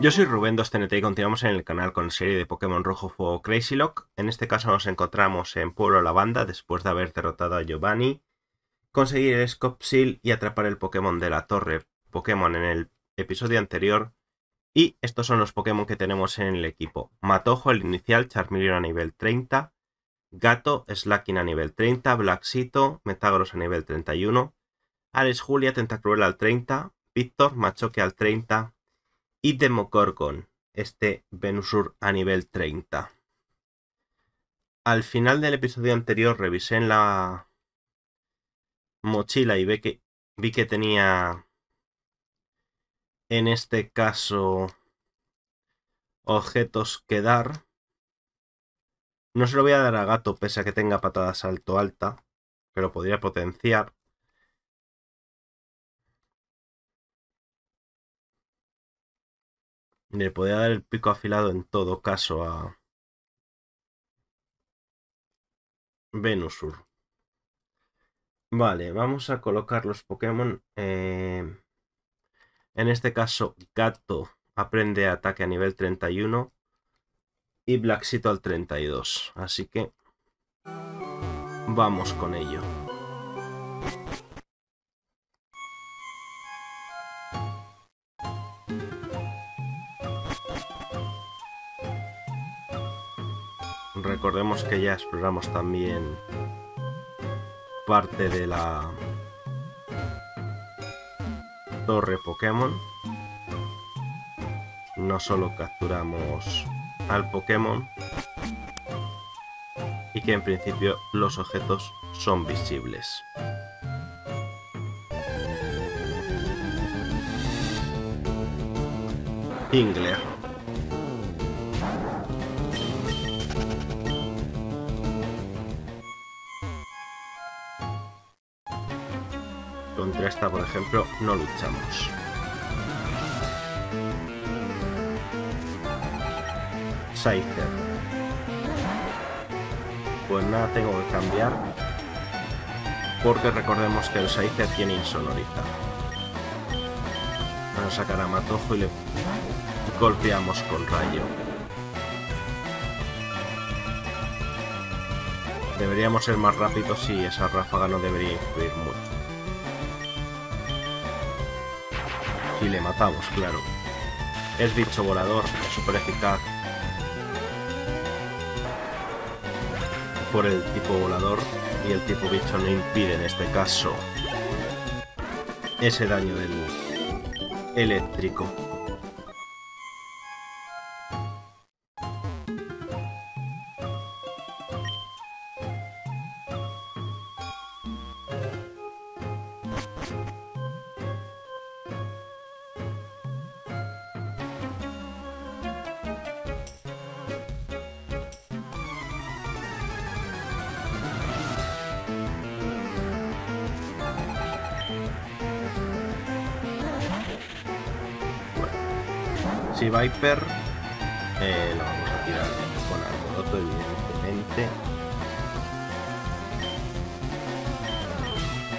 Yo soy Rubén 2TNT y continuamos en el canal con serie de Pokémon Rojo Fuego Crazy Lock. En este caso nos encontramos en Pueblo Lavanda después de haber derrotado a Giovanni, conseguir el Scope Seal y atrapar el Pokémon de la Torre Pokémon en el episodio anterior. Y estos son los Pokémon que tenemos en el equipo. Matojo, el inicial, Charmeleon a nivel 30, Gato, Slaking a nivel 30, Blackcito, Metagross a nivel 31, Ares Julia, Tentacruel al 30, Víctor, Machoke al 30... Itemocorgon, este Venusur a nivel 30. Al final del episodio anterior revisé en la mochila y vi que tenía, en este caso, objetos que dar. No se lo voy a dar a Gato, pese a que tenga patada salto alta, pero podría potenciar. Le podría dar el pico afilado en todo caso a Venusur. Vale, vamos a colocar los Pokémon. En este caso, Gato aprende ataque a nivel 31 y Blackcito al 32. Así que vamos con ello. Recordemos que ya exploramos también parte de la Torre Pokémon. No solo capturamos al Pokémon y que en principio los objetos son visibles. Ingler. Contra esta, por ejemplo, no luchamos. Scyther. Pues nada, tengo que cambiar, porque recordemos que el Scyther tiene insonoriza. Vamos a sacar a Matojo y le golpeamos con rayo. Deberíamos ser más rápidos y esa ráfaga no debería influir mucho. Y le matamos, claro. Es bicho volador, súper eficaz. Por el tipo volador y el tipo bicho no impide en este caso ese daño del eléctrico. Si Viper lo vamos a tirar con alboroto, evidentemente.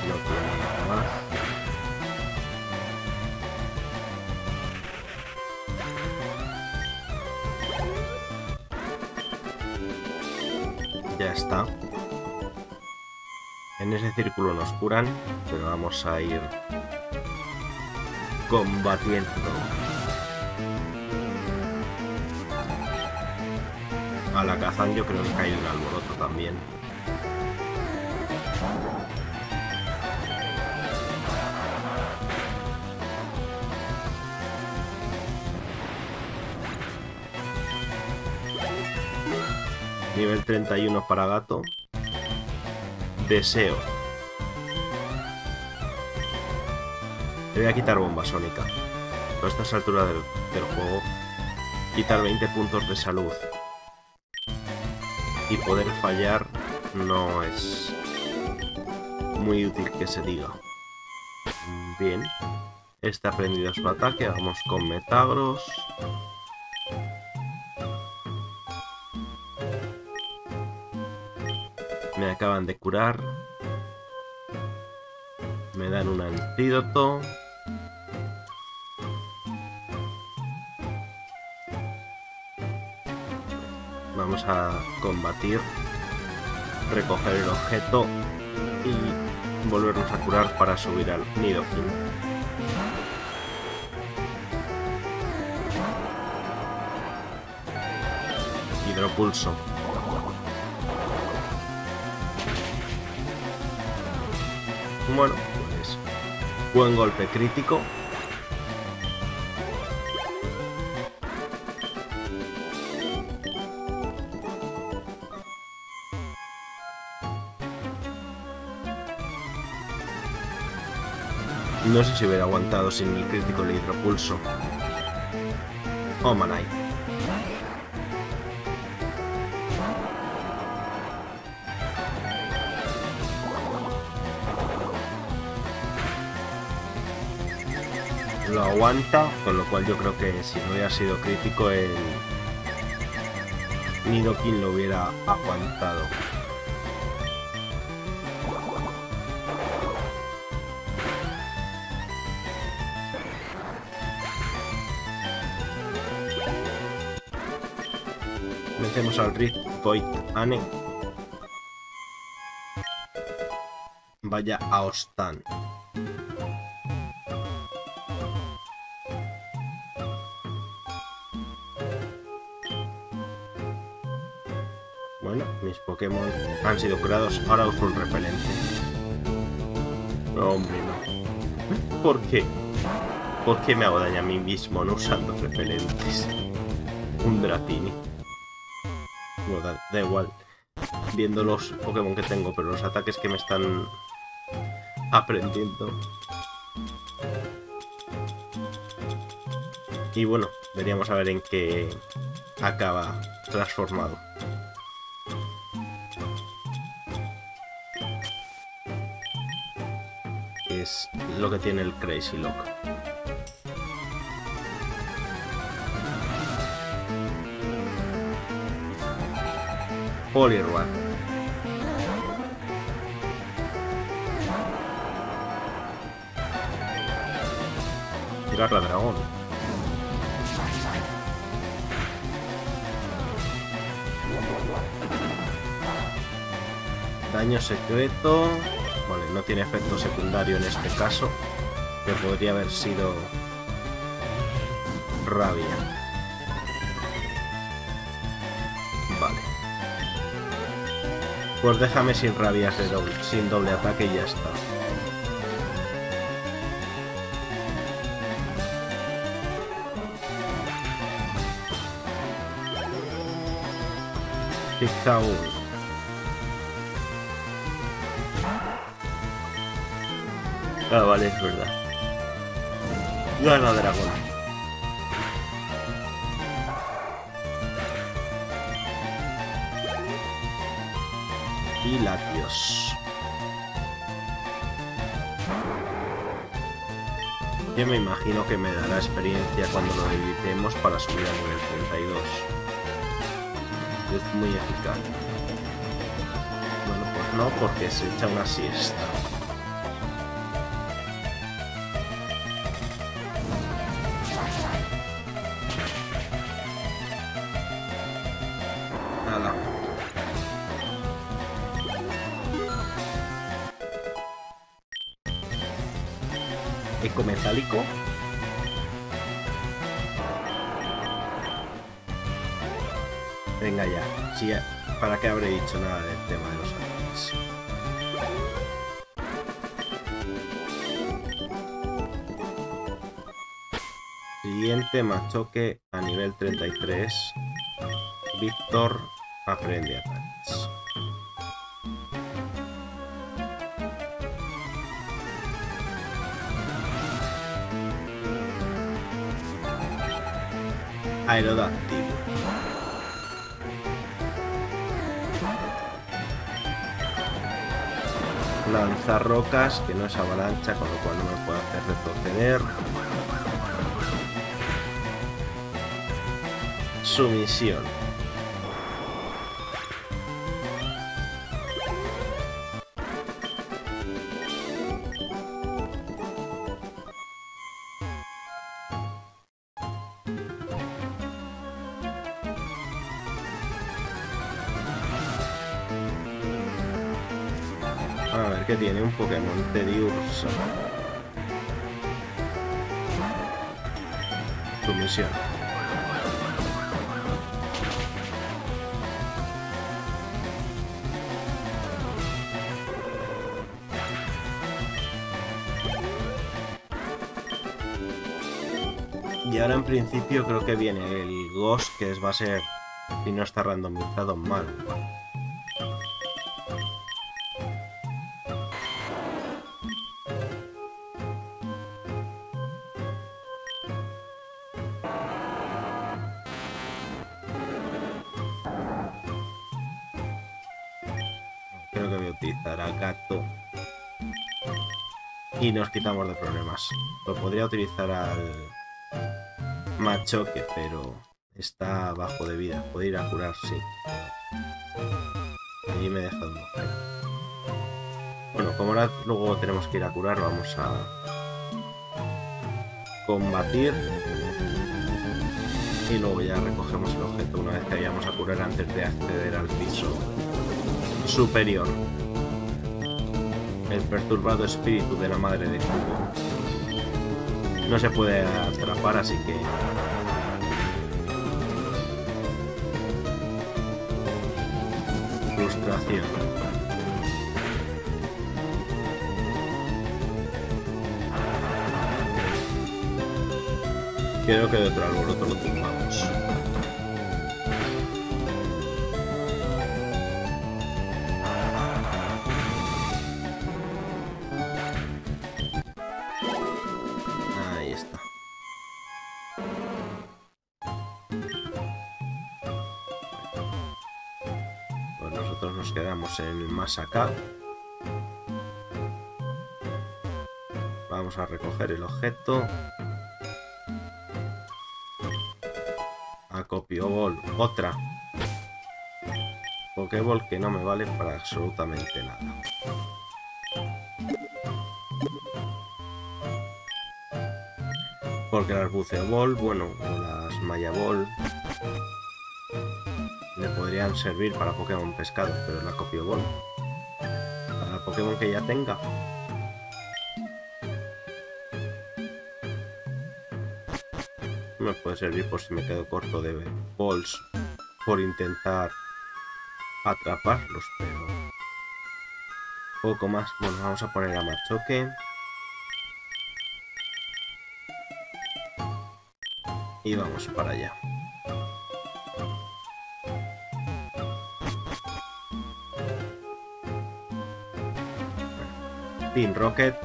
No tiene nada más. Ya está. En ese círculo nos curan, pero vamos a ir combatiendo. Alakazan yo creo que cae en alboroto también. Nivel 31 para Gato. Deseo. Le voy a quitar bomba sónica. A estas alturas del juego, quitar 20 puntos de salud y poder fallar no es muy útil que se diga. Bien, este ha aprendido su ataque, vamos con Metagross. Me acaban de curar. Me dan un antídoto. Vamos a combatir, recoger el objeto y volvernos a curar para subir al Nidoquin. Hidropulso. Bueno, pues buen golpe crítico. No sé si hubiera aguantado sin el crítico el hidropulso. Omanai. Lo aguanta, con lo cual yo creo que si no hubiera sido crítico el Nidoquin lo hubiera aguantado. Hacemos al Rift Void Ane. Vaya a Ostan. Bueno, mis Pokémon han sido curados. Ahora uso un repelente. No, hombre, no. ¿Por qué? ¿Por qué me hago daño a mí mismo no usando repelentes? Un Dratini. Da igual, viendo los Pokémon que tengo, pero los ataques que me están aprendiendo. Y bueno, veríamos a ver en qué acaba transformado. Es lo que tiene el Crazy Lock. Poliwrath. Garra dragón. Daño secreto. Vale, no tiene efecto secundario en este caso, pero podría haber sido rabia. Pues déjame sin rabias de doble, sin doble ataque y ya está. Pizzaú. Ah, vale, es verdad. Gana dragón. Y Latios. Yo me imagino que me dará experiencia cuando lo debilitemos para subir a nivel 32. Es muy eficaz. Bueno, pues no, porque se echa una siesta. Metálico. Venga ya. Sí, ¿para qué habré dicho nada del tema de los ataques? Siguiente Machoke a nivel 33. Víctor aprende ataques. Aerodáctil. Lanzar rocas, que no es avalancha, con lo cual no me puede hacer retroceder. Sumisión. A ver qué tiene un Pokémon de Diurso. Tu misión. Y ahora en principio creo que viene el Ghost, que va a ser, si no está randomizado, mal. Creo que voy a utilizar a Gato. Y nos quitamos de problemas. Lo podría utilizar al Machoke, pero está abajo de vida. Puede ir a curar, sí. Allí me he dejado un bofeo. Bueno, como ahora luego tenemos que ir a curar, vamos a combatir. Y luego ya recogemos el objeto una vez que vayamos a curar antes de acceder al piso superior. El perturbado espíritu de la madre de Cubo. No se puede atrapar, así que... Frustración. Creo que de otro alboroto lo tumbamos. En más acá vamos a recoger el objeto. Acopio bol, otra Pokéball que no me vale para absolutamente nada. Porque las buceo bol, bueno, o las malla bol le podrían servir para Pokémon pescado, pero la copio Ball. Para Pokémon que ya tenga. Me puede servir por si me quedo corto de Balls por intentar atraparlos, pero poco más. Bueno, vamos a poner a Machoke. Y vamos para allá. Team Rocket.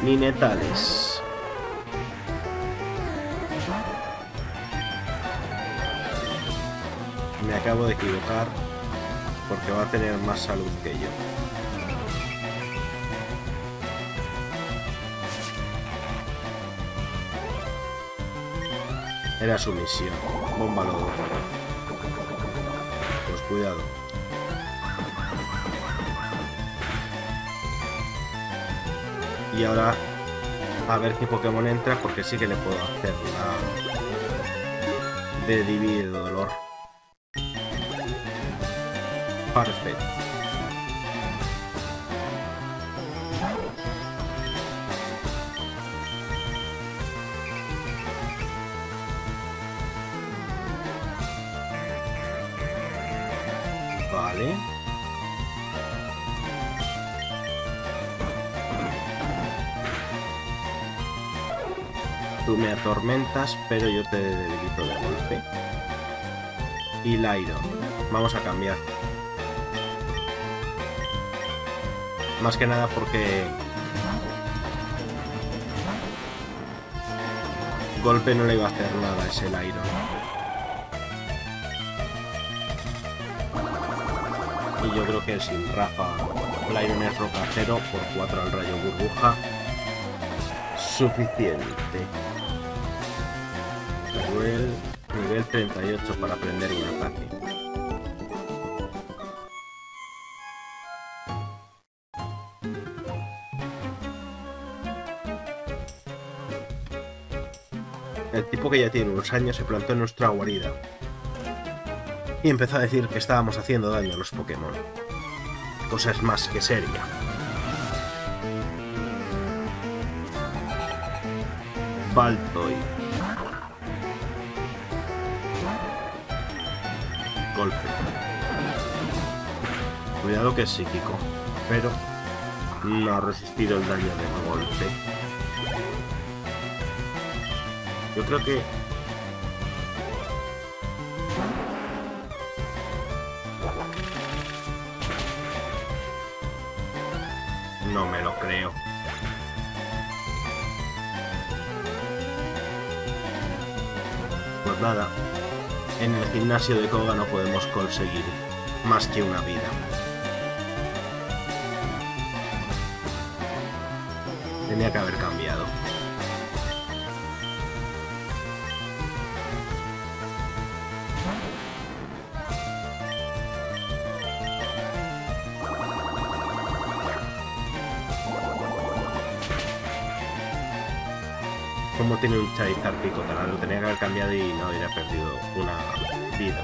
Ninetales. Me acabo de equivocar porque va a tener más salud que yo. Era su misión. Bomba lodo. Pues cuidado. Y ahora a ver qué Pokémon entra, porque sí que le puedo hacer la de divide dolor. Perfecto. Tú me atormentas, pero yo te debilito de golpe. Y Lairon. Vamos a cambiar. Más que nada porque... golpe no le iba a hacer nada a ese Lairon. Yo creo que sin Rafa, Lairon es rocajero por 4 al rayo burbuja. Suficiente. Nivel 38 para aprender un ataque. El tipo que ya tiene unos años se plantó en nuestra guarida y empezó a decir que estábamos haciendo daño a los Pokémon. Cosa es más que seria. Baltoy. Golpe. Cuidado que es psíquico, pero no ha resistido el daño del golpe. Yo creo que... no me lo creo. Pues nada, en el gimnasio de Koga no podemos conseguir más que una vida. Tenía que haber cambiado. Como tiene un Charizard picotada, lo tenía que haber cambiado y no hubiera perdido una vida.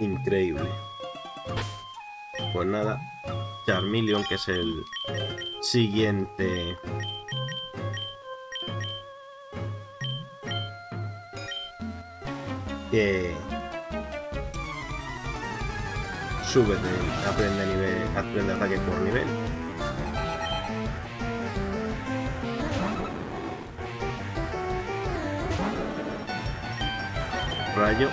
Increíble. Pues nada, Charmeleon, que es el siguiente... que sube de aprende ataque por nivel. Rayo.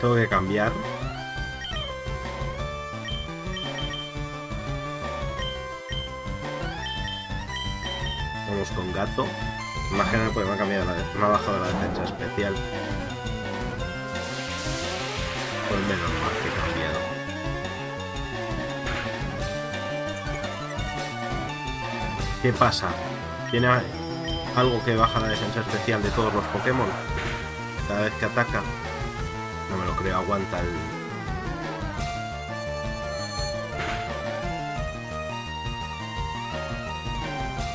Tengo que cambiar. Con gato, imagínate, pues me ha cambiado la defensa, me ha bajado la defensa especial. Pues menos mal que he cambiado. ¿Qué pasa? ¿Tiene algo que baja la defensa especial de todos los Pokémon cada vez que ataca? No me lo creo, aguanta el...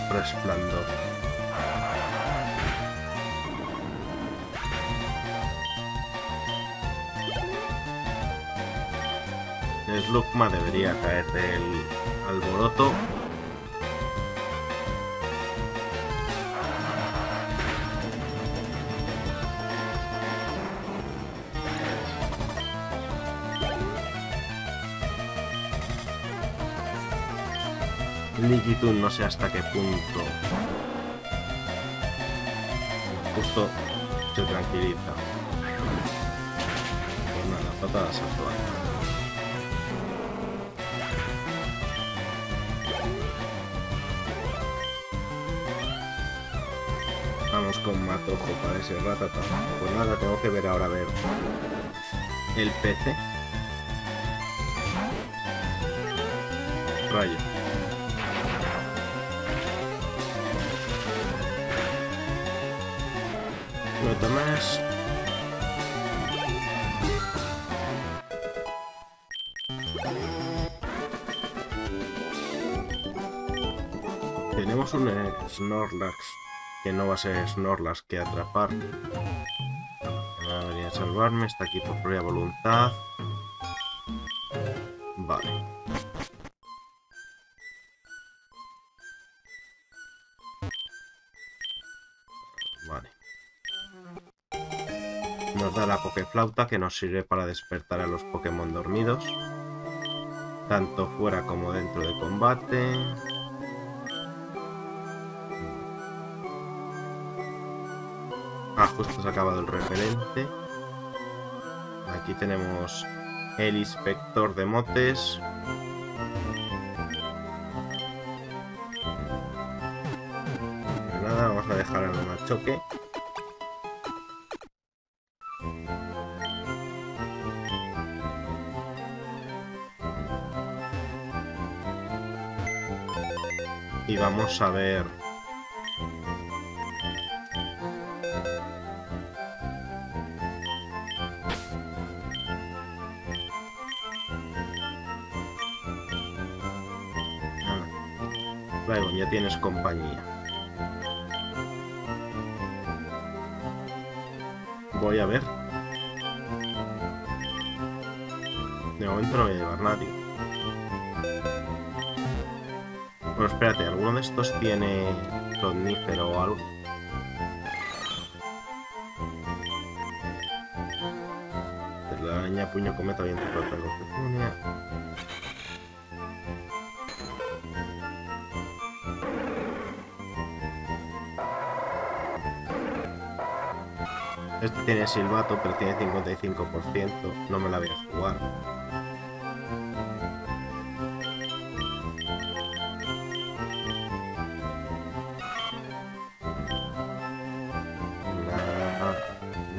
Resplandor. Slugma debería caer del alboroto. No sé hasta qué punto. Justo se tranquiliza. Pues nada, patadas actuales. Vamos con Matojo para ese ratata. Pues nada, tengo que ver ahora el PC. Rayo. Más tenemos un Snorlax que no va a ser Snorlax que atrapar. Debería salvarme, está aquí por propia voluntad. Vale. Da la Pokéflauta, que nos sirve para despertar a los Pokémon dormidos, tanto fuera como dentro de combate. Ah, justo se ha acabado el referente. Aquí tenemos el inspector de motes. Nada, vamos a dejar a la Machoke. y vamos a ver... Lairon, ya tienes compañía. Voy a ver. De momento no voy a llevar nadie. Bueno, espérate, alguno de estos tiene somnífero o algo. Telaraña, puño, cometa, viento, plata, luz. Este tiene silbato, pero tiene 55%. No me la voy a jugar.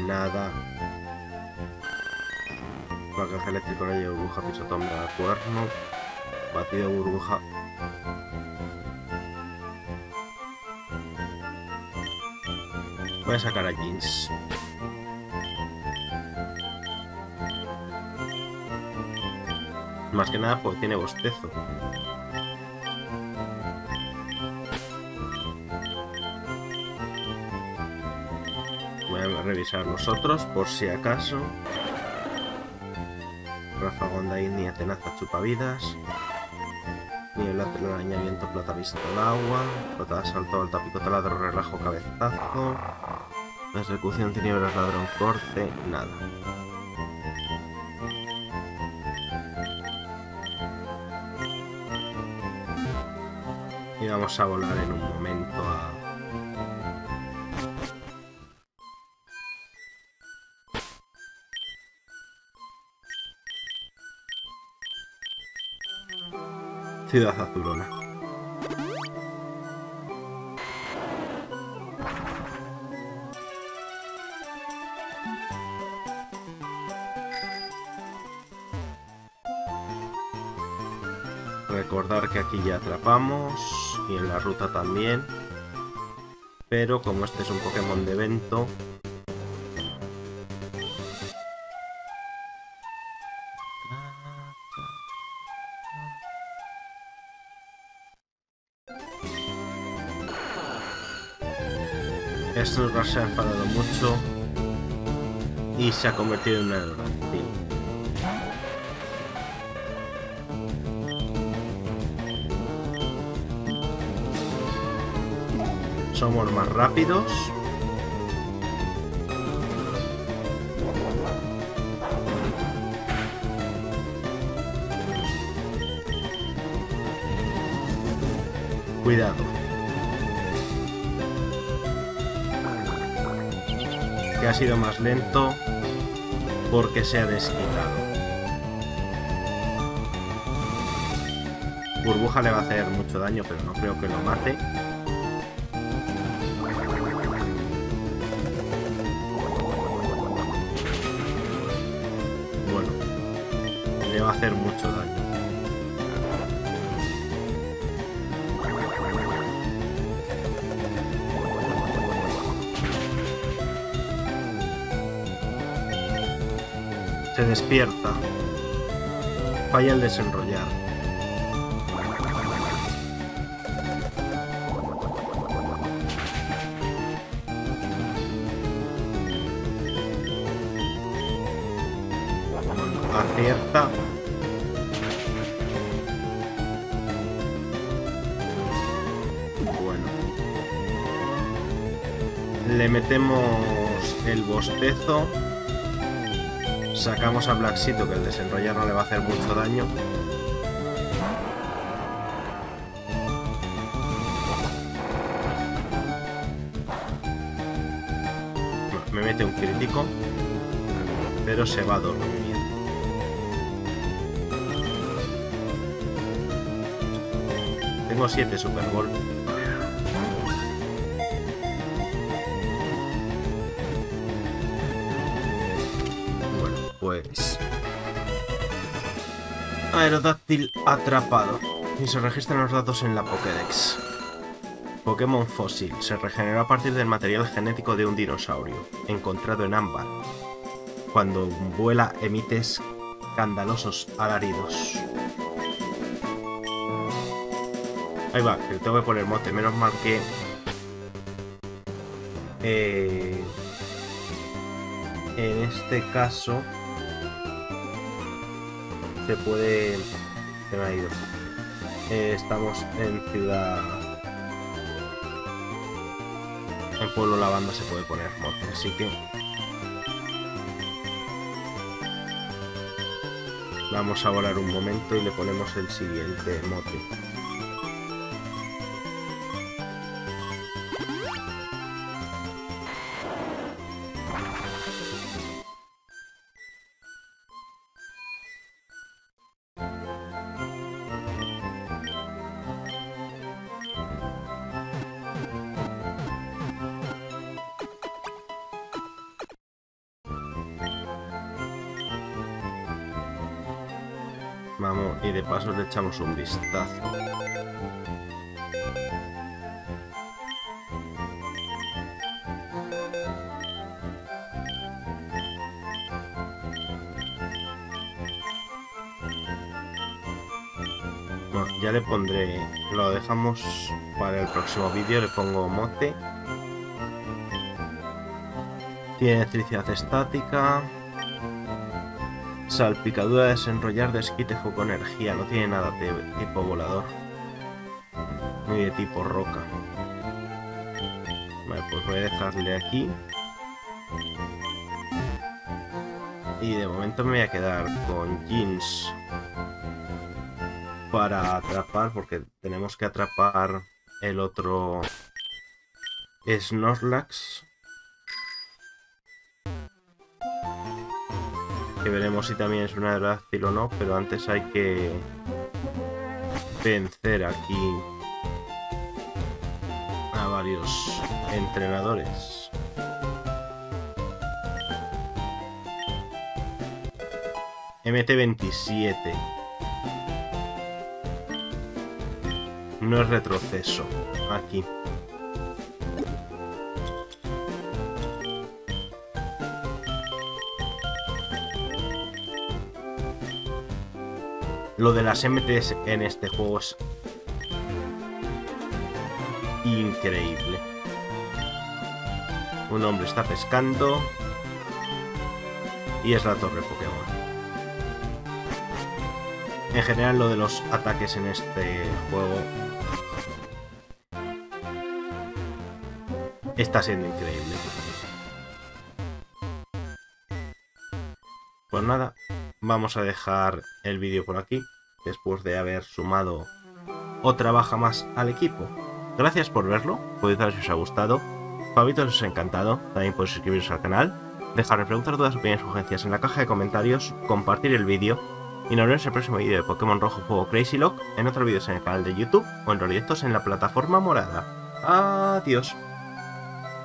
Nada. Placaje eléctrico, rayo, burbuja, pisotón, cuerno. Batido, burbuja. Voy a sacar a Jinx. Más que nada porque tiene bostezo. Voy a revisar los otros por si acaso. Ráfagonda india, tenaza, chupavidas. Niebla, telaraña, viento, plata, vista al agua. Plata, salto, alta, pico, taladro, relajo, cabezazo. Persecución, tinieblas, ladrón, corte, nada. Y vamos a volar en un momento a... Ciudad Azulona. Recordar que aquí ya atrapamos... y en la ruta también, pero como este es un Pokémon de evento, Snorlax se ha enfadado mucho y se ha convertido en un Aerodáctil. Somos más rápidos. Cuidado. Que ha sido más lento porque se ha desquitado. Burbuja le va a hacer mucho daño, pero no creo que lo mate. Va a hacer mucho daño. Se despierta. Falla el desenrollar. Acierta. Le metemos el bostezo, sacamos a Blackcito, que el desenrollar no le va a hacer mucho daño. Me mete un crítico, pero se va a dormir. Tengo 7 super golpes. Pues... Aerodáctil atrapado. Y se registran los datos en la Pokédex. Pokémon fósil. Se regeneró a partir del material genético de un dinosaurio, encontrado en ámbar. Cuando vuela emite escandalosos alaridos. Ahí va, que tengo que poner mote. Menos mal que... en este caso... se puede... se me ha ido. Estamos en ciudad... en Pueblo Lavanda se puede poner mote, así que... vamos a volar un momento y le ponemos el siguiente mote. Vamos, y de paso le echamos un vistazo. Bueno, ya le pondré... lo dejamos para el próximo vídeo, le pongo mote. Tiene electricidad estática... salpicadura, desenrollar, desquite, foco, energía. No tiene nada de tipo volador. Ni de tipo roca. Vale, pues voy a dejarle aquí. Y de momento me voy a quedar con Jinx. Para atrapar, porque tenemos que atrapar el otro Snorlax. Que veremos si también es una Aerodáctil o no, pero antes hay que vencer aquí a varios entrenadores. MT27. No es retroceso aquí. Lo de las MTs en este juego es increíble. Un hombre está pescando y es la torre Pokémon. En general lo de los ataques en este juego está siendo increíble. Pues nada. Vamos a dejar el vídeo por aquí, después de haber sumado otra baja más al equipo. Gracias por verlo, podéis dar si os ha gustado, favoritos si os ha encantado, también podéis suscribiros al canal, dejarme preguntar todas las opiniones y sugerencias en la caja de comentarios, compartir el vídeo, y nos vemos en el próximo vídeo de Pokémon Rojo Fuego Crazy Lock, en otros vídeos en el canal de YouTube, o en directos en la plataforma morada. Adiós.